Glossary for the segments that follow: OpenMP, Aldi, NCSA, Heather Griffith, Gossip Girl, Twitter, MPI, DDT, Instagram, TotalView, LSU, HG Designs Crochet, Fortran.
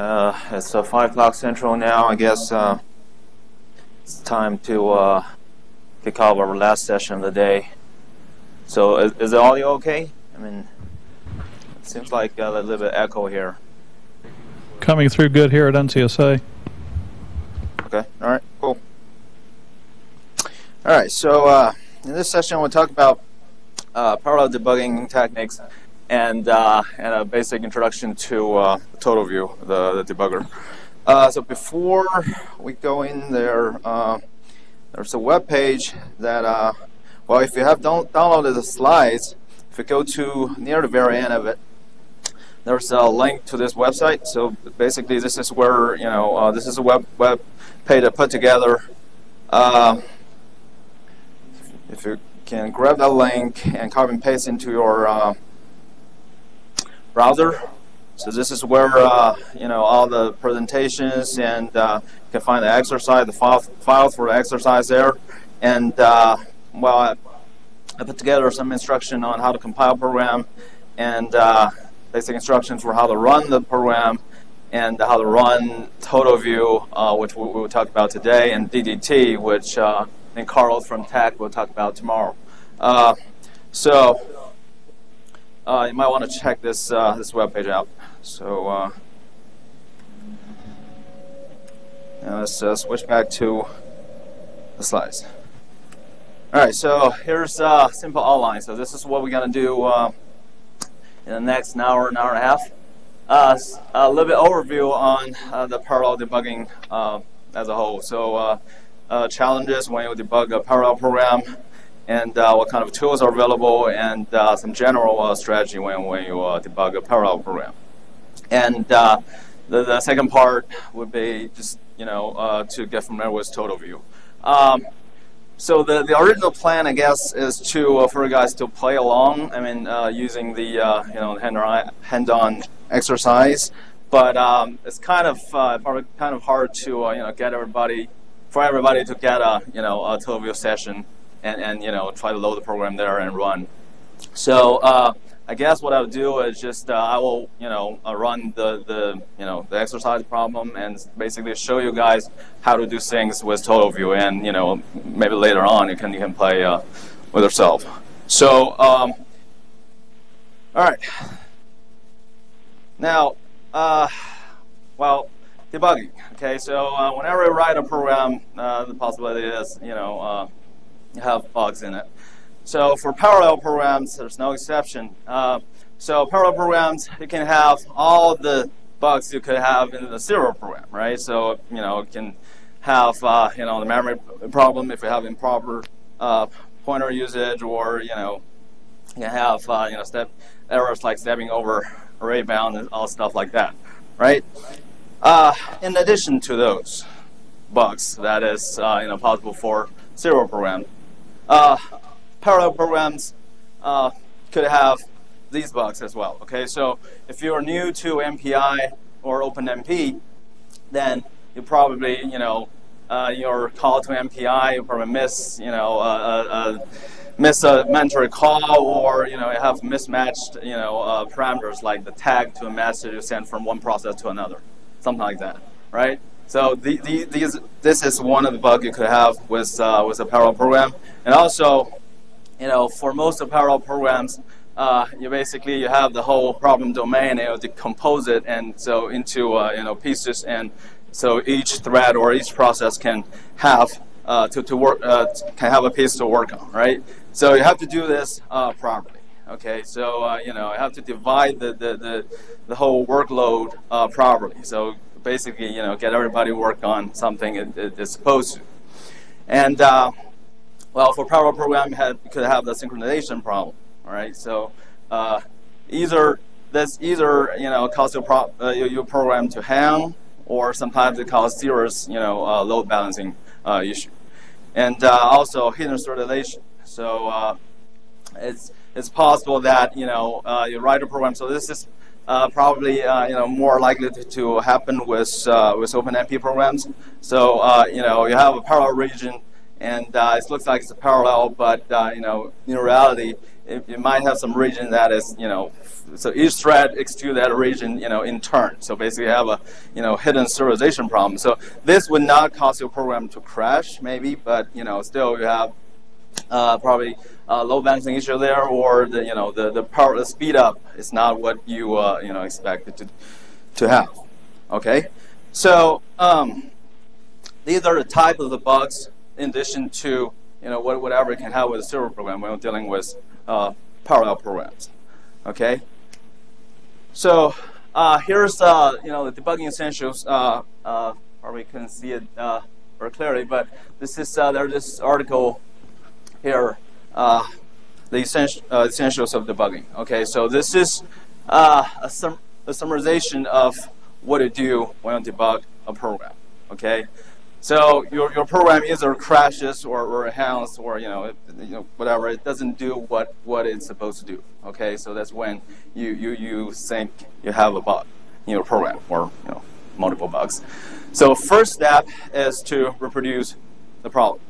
It's 5 o'clock Central now. I guess it's time to kick off our last session of the day. So is the audio okay? I mean, it seems like a little bit of echo here. Coming through good here at NCSA. Okay, all right, cool. All right, so in this session we'll talk about parallel debugging techniques and a basic introduction to TotalView, the debugger. So before we go in there, there's a web page that, well, if you have downloaded the slides, if you go to near the very end of it, there's a link to this website. So basically, this is where, you know, this is a web page I put together. If you can grab that link and copy and paste into your browser. So this is where you know, all the presentations, and you can find the exercise, the file for the exercise there. And well, I put together some instruction on how to compile program, and basic instructions for how to run the program, and how to run TotalView, which we will talk about today, and DDT, which and Carl from Tech will talk about tomorrow. You might want to check this this webpage out. So now let's switch back to the slides. All right, so here's a simple outline. So this is what we're gonna do in the next hour, an hour and a half. A little bit overview on the parallel debugging as a whole. So challenges when you debug a parallel program, and what kind of tools are available, and some general strategy when you debug a parallel program. And the second part would be just, you know, to get familiar with TotalView. So the original plan, I guess, is to for you guys to play along. I mean, using the you know, hand-on exercise, but it's kind of hard to you know, for everybody to get a, you know, a TotalView session. And you know, try to load the program there and run. So I guess what I'll do is just I will, you know, run the you know, the exercise problem, and basically show you guys how to do things with TotalView, and you know, maybe later on you can play with yourself. So all right, now well, debugging. Okay, so whenever I write a program, the possibility is, you know, have bugs in it. So for parallel programs, there's no exception. So parallel programs, you can have all the bugs you could have in the serial program, right? So you know, it can have you know, the memory problem if you have improper pointer usage, or you know, you can have you know, step errors like stepping over array bound and all stuff like that, right? In addition to those bugs, that is you know, possible for serial program. Parallel programs could have these bugs as well. Okay, so if you're new to MPI or OpenMP, then you probably, you know, your call to MPI, you probably miss, you know, miss a mandatory call, or you know, you have mismatched, you know, parameters like the tag to a message you send from one process to another, something like that, right? So this is one of the bugs you could have with a parallel program. And also, you know, for most of parallel programs, you have the whole problem domain, and you decompose it, and so into you know, pieces, and so each thread or each process can have can have a piece to work on, right? So you have to do this properly. Okay, so you know, you have to divide the whole workload properly. So basically, you know, get everybody work on something it's supposed to. And well, for parallel program, could have the synchronization problem. All right, so either you know, cause your program to hang, or sometimes it causes serious, you know, load balancing issue. And also hidden serialization. So it's possible that, you know, you write a program. So this is probably you know, more likely to happen with OpenMP programs. So you know, you have a parallel region, and it looks like it's a parallel, but you know, in reality, it might have some region that is, so each thread executes that region, in turn. So basically you have a, hidden serialization problem. So this would not cause your program to crash, maybe, but, still you have probably load balancing issue there, or the, the power, the speed up is not what you, expected to have, okay? So these are the type of the bugs in addition to, whatever it can have with a server program when we're dealing with parallel programs, okay? So here's, the debugging essentials. Probably couldn't see it very clearly, but this is, there's this article here, the essentials of debugging, okay? So this is a summarization of what to do when you debug a program, okay? So your program either crashes or hangs or whatever, it doesn't do what it's supposed to do. Okay, so that's when you think you have a bug in your program, or multiple bugs. So first step is to reproduce the problem.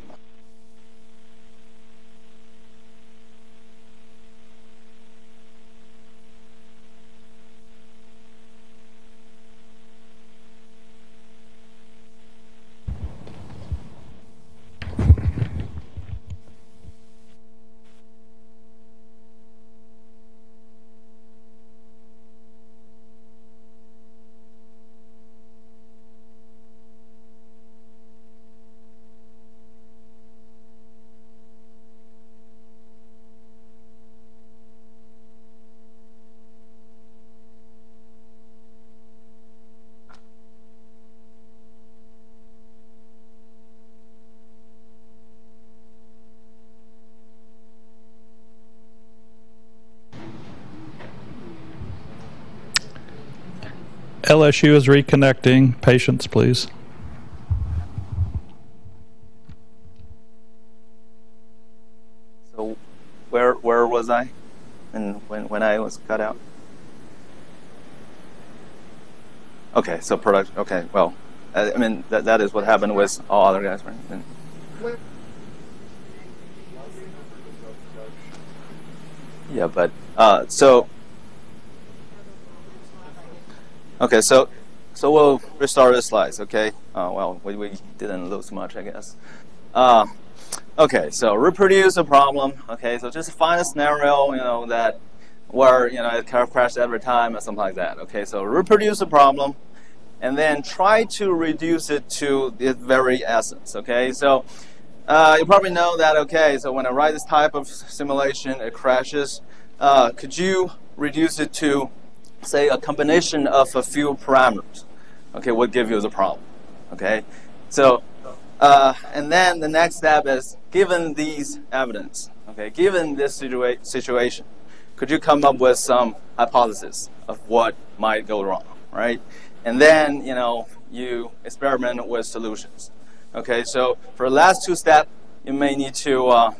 LSU is reconnecting. Patience, please. So where was I? And when I was cut out? Okay, so product, okay, well, I mean, that is what happened with all other guys, right? And, yeah, but, so, okay, so we'll restart the slides, okay? Well, we didn't lose much, I guess. Okay, so reproduce a problem, okay? So just find a scenario, that where, it kind of crashed every time or something like that, okay? So reproduce a problem and then try to reduce it to its very essence, okay? So you probably know that, okay, so when I write this type of simulation, it crashes. Could you reduce it to, say, a combination of a few parameters, okay, would give you the problem, okay? So, and then the next step is, given these evidence, okay, given this situation, could you come up with some hypothesis of what might go wrong, right? And then, you experiment with solutions, okay? So for the last two steps, you may need to,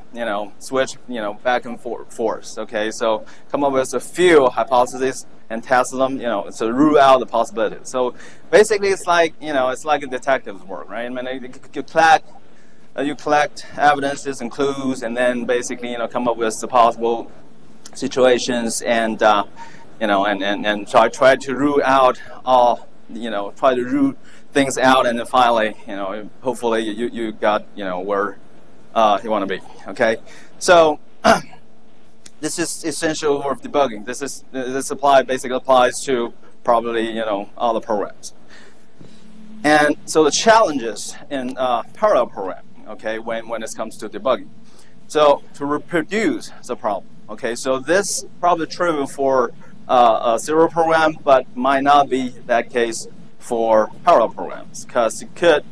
switch, back and forth, okay? So come up with a few hypotheses and test them, so rule out the possibilities. So basically it's like, it's like a detective's work, right? I mean, you collect evidences and clues, and then basically, come up with the possible situations and, and try to rule out all, try to rule things out, and then finally, hopefully you got, where, you want to be, okay? So this is essential for debugging. This basically applies to probably all the programs. And so the challenges in parallel programming, okay, when it comes to debugging. So to reproduce the problem, okay. So this probably trivial for a serial program, but might not be that case for parallel programs, because you could.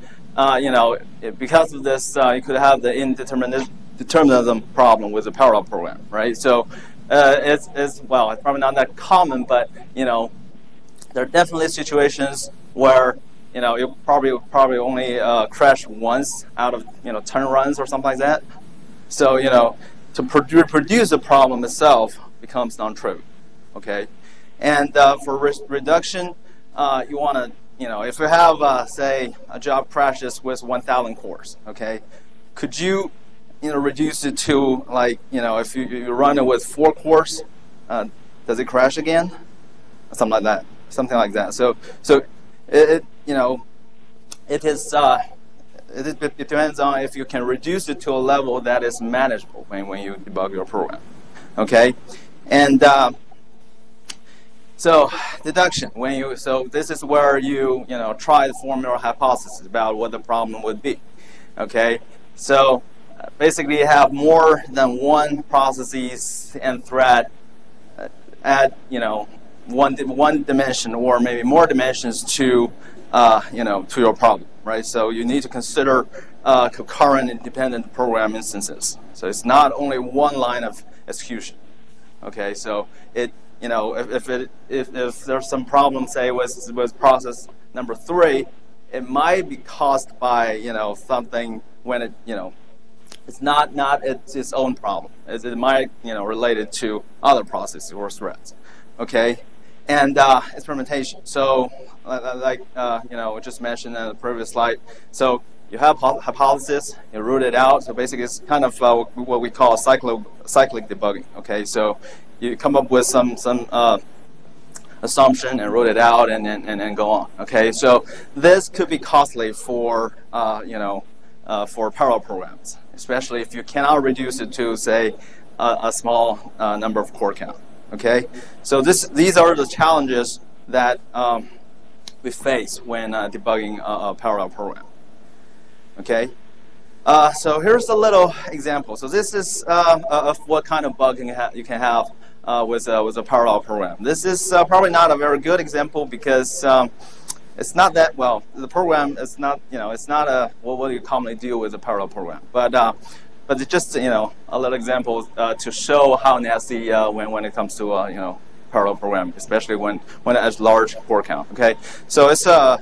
Because of this, you could have the indeterminism problem with a parallel program, right? So well, it's probably not that common, but there are definitely situations where it probably only crash once out of 10 runs or something like that. So to reproduce the problem itself becomes non-trivial, okay? And for risk reduction, you want to. If you have, say, a job crashes with 1,000 cores, okay, could you, reduce it to, like, if you run it with 4 cores, does it crash again? Something like that. Something like that. So it it is. It depends on if you can reduce it to a level that is manageable when you debug your program. Okay, and so deduction. So this is where you try to form your hypothesis about what the problem would be. Okay, so basically you have more than one processes and thread at one dimension or maybe more dimensions to to your problem, right? So you need to consider concurrent independent program instances. So it's not only one line of execution. Okay, so it if there's some problem, say with process number 3, it might be caused by something when it it's not its own problem. It might relate it to other processes or threads. Okay. And experimentation. So, like we just mentioned in the previous slide. So you have hypothesis, you root it out. So basically, it's kind of what we call cyclic debugging. Okay, so you come up with some assumption and root it out, and go on. Okay, so this could be costly for for parallel programs, especially if you cannot reduce it to, say, a small number of core count. Okay, so these are the challenges that we face when debugging a parallel program. Okay, so here's a little example. So this is of what kind of bug you can have with a parallel program. This is probably not a very good example because it's not that well. The program is not it's not a what do you commonly deal with a parallel program, but it's just a little example to show how nasty when it comes to parallel programming, especially when it has large core count. Okay, so it's a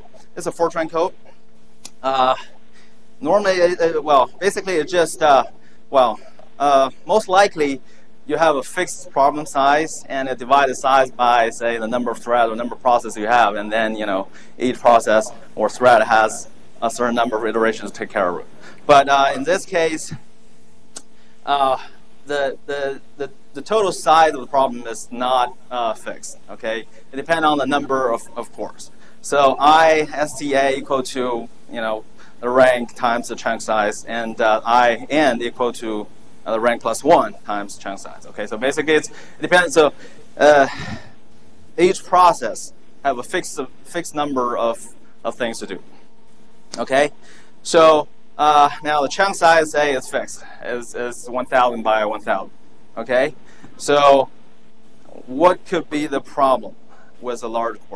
Fortran code. Normally, basically it just most likely you have a fixed problem size and a divided size by, say, the number of threads or number of processes you have, and then each process or thread has a certain number of iterations to take care of it. But in this case, the total size of the problem is not fixed. Okay, it depends on the number of cores. So I STA equal to the rank times the chunk size, and I end equal to the rank plus 1 times chunk size. Okay, so basically it depends. So each process have a fixed number of things to do. Okay, so. Now the chunk size, say, is fixed. It's 1,000 by 1,000. Okay, so what could be the problem with a large core?